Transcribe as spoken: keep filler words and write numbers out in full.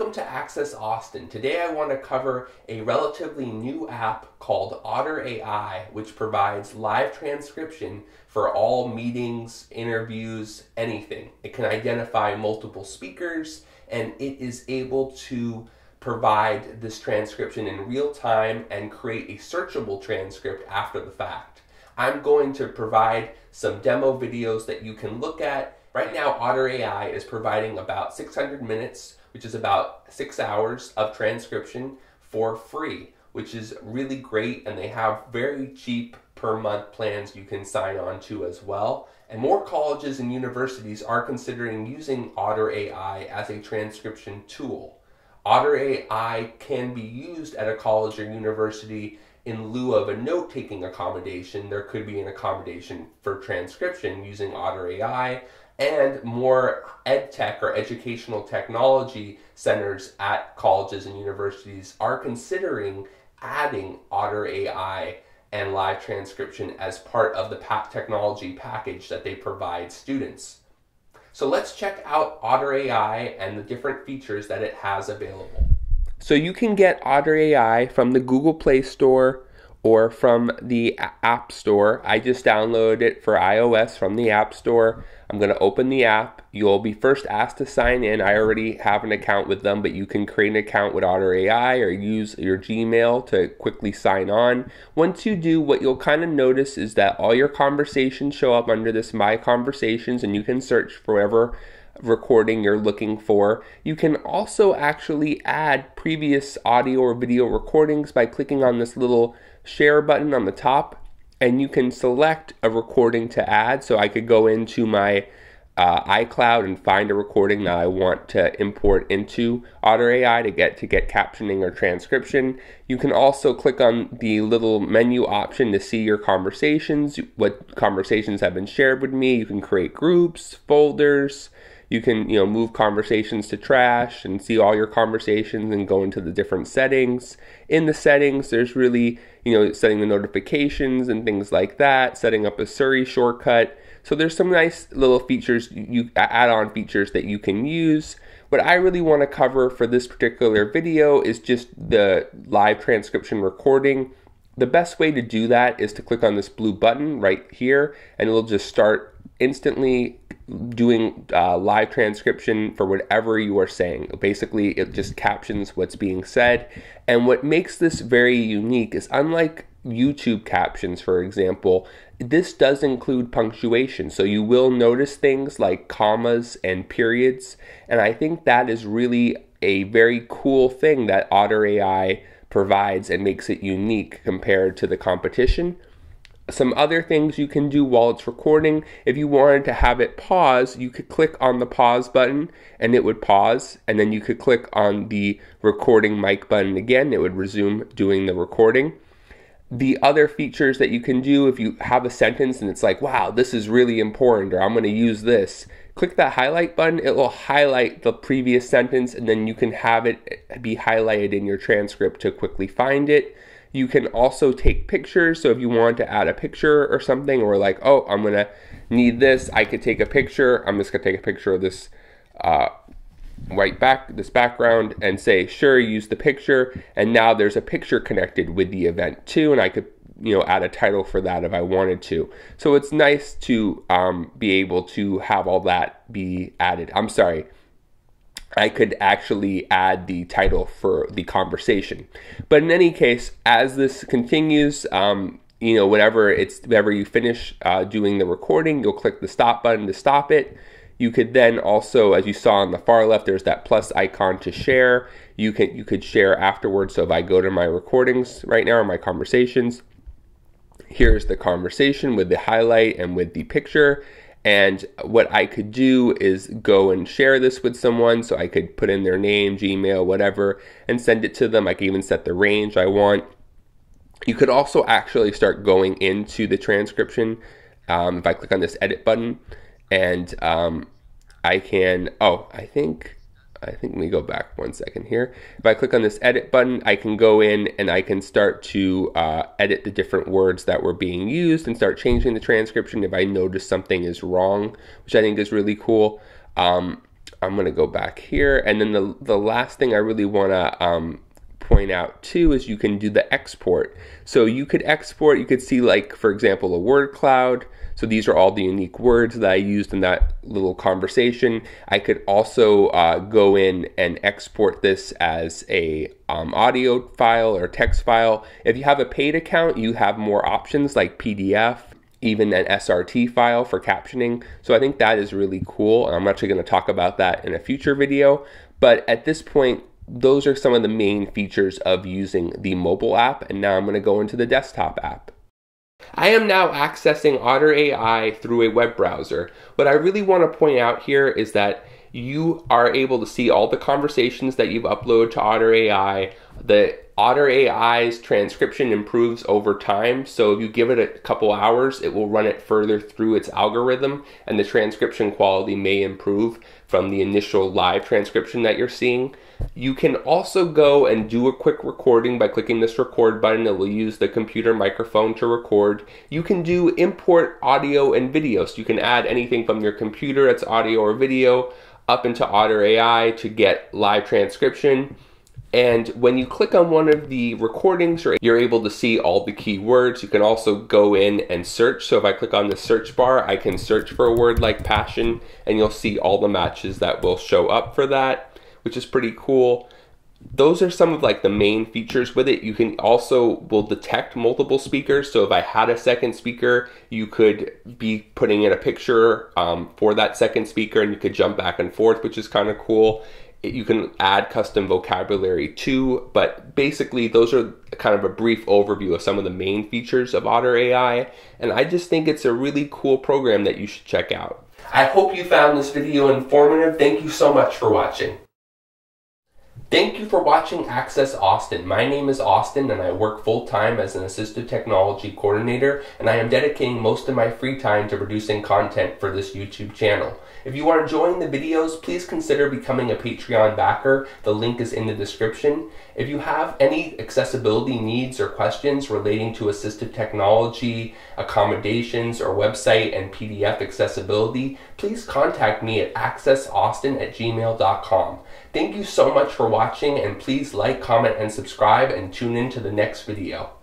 Welcome to Access Austin. Today I want to cover a relatively new app called Otter A I, which provides live transcription for all meetings, interviews, anything. It can identify multiple speakers, and it is able to provide this transcription in real time and create a searchable transcript after the fact. I'm going to provide some demo videos that you can look at. Right now, Otter A I is providing about six hundred minutes, which is about six hours of transcription for free, which is really great, and they have very cheap per month plans you can sign on to as well. And more colleges and universities are considering using Otter A I as a transcription tool. Otter A I can be used at a college or university in lieu of a note-taking accommodation. There could be an accommodation for transcription using Otter A I, and more ed tech or educational technology centers at colleges and universities are considering adding Otter A I and live transcription as part of the technology package that they provide students. So let's check out Otter A I and the different features that it has available. So you can get Otter A I from the Google Play Store or from the App Store. I just downloaded it for iOS from the App Store. I'm going to open the app. You'll be first asked to sign in. I already have an account with them, but you can create an account with Otter A I or use your Gmail to quickly sign on. Once you do, what you'll kind of notice is that all your conversations show up under this My Conversations, and you can search for whatever recording you're looking for. You can also actually add previous audio or video recordings by clicking on this little share button on the top, and you can select a recording to add. So I could go into my uh, iCloud and find a recording that I want to import into Otter A I to get to get captioning or transcription. You can also click on the little menu option to see your conversations, what conversations have been shared with me. You can create groups, folders. You can, you know, move conversations to trash and see all your conversations and go into the different settings. In the settings, there's really, you know, setting the notifications and things like that, setting up a Siri shortcut. So there's some nice little features, you add-on features that you can use. What I really want to cover for this particular video is just the live transcription recording. The best way to do that is to click on this blue button right here, and it'll just start instantly doing uh, live transcription for whatever you are saying. Basically, it just captions what's being said. And what makes this very unique is, unlike YouTube captions, for example, this does include punctuation. So you will notice things like commas and periods. And I think that is really a very cool thing that Otter A I provides and makes it unique compared to the competition. Some other things you can do while it's recording: if you wanted to have it pause, you could click on the pause button and it would pause, and then you could click on the recording mic button again, it would resume doing the recording. The other features that you can do, if you have a sentence and it's like, wow, this is really important, or I'm going to use this, click that highlight button, it will highlight the previous sentence, and then you can have it be highlighted in your transcript to quickly find it. You can also take pictures. So if you want to add a picture or something, or like, oh, I'm going to need this, I could take a picture. I'm just going to take a picture of this uh, white back, this background, and say, sure, use the picture. And now there's a picture connected with the event too. And I could, you know, add a title for that if I wanted to. So it's nice to um, be able to have all that be added. I'm sorry. I could actually add the title for the conversation. But in any case, as this continues, um, you know, whenever it's whenever you finish uh, doing the recording, you'll click the stop button to stop it. You could then also, as you saw on the far left, there's that plus icon to share. You can you could share afterwards. So if I go to my recordings right now, or my conversations, here's the conversation with the highlight and with the picture. And what I could do is go and share this with someone. So I could put in their name, Gmail, whatever, and send it to them. I can even set the range I want. You could also actually start going into the transcription. Um, if I click on this edit button, and um, I can, oh, I think, I think let me go back one second here. If I click on this edit button, I can go in and I can start to uh, edit the different words that were being used and start changing the transcription if I notice something is wrong, which I think is really cool. Um, I'm gonna go back here. And then the, the last thing I really wanna um, point out too is you can do the export. So you could export, you could see like, for example, a word cloud. So these are all the unique words that I used in that little conversation. I could also uh, go in and export this as a um, audio file or text file. If you have a paid account, you have more options like P D F, even an S R T file for captioning. So I think that is really cool. And I'm actually gonna talk about that in a future video. But at this point, those are some of the main features of using the mobile app. And now I'm gonna go into the desktop app. I am now accessing Otter A I through a web browser. What I really want to point out here is that you are able to see all the conversations that you've uploaded to Otter A I. The Otter A I's transcription improves over time, so if you give it a couple hours, it will run it further through its algorithm, and the transcription quality may improve from the initial live transcription that you're seeing. You can also go and do a quick recording by clicking this record button. It will use the computer microphone to record. You can do import audio and video, so you can add anything from your computer that's audio or video up into Otter A I to get live transcription. And when you click on one of the recordings, you're able to see all the keywords. You can also go in and search. So if I click on the search bar, I can search for a word like passion, and you'll see all the matches that will show up for that, which is pretty cool. Those are some of like the main features with it. You can also will detect multiple speakers. So if I had a second speaker, you could be putting in a picture um, for that second speaker, and you could jump back and forth, which is kind of cool. It, you can add custom vocabulary too, but basically those are kind of a brief overview of some of the main features of Otter A I. And I just think it's a really cool program that you should check out. I hope you found this video informative. Thank you so much for watching. Thank you for watching Access Austin. My name is Austin and I work full-time as an assistive technology coordinator, and I am dedicating most of my free time to producing content for this YouTube channel. If you are enjoying the videos, please consider becoming a Patreon backer. The link is in the description. If you have any accessibility needs or questions relating to assistive technology, accommodations, or website and P D F accessibility, please contact me at access austin at gmail dot com. Thank you so much for watching, and please like, comment, and subscribe, and tune in to the next video.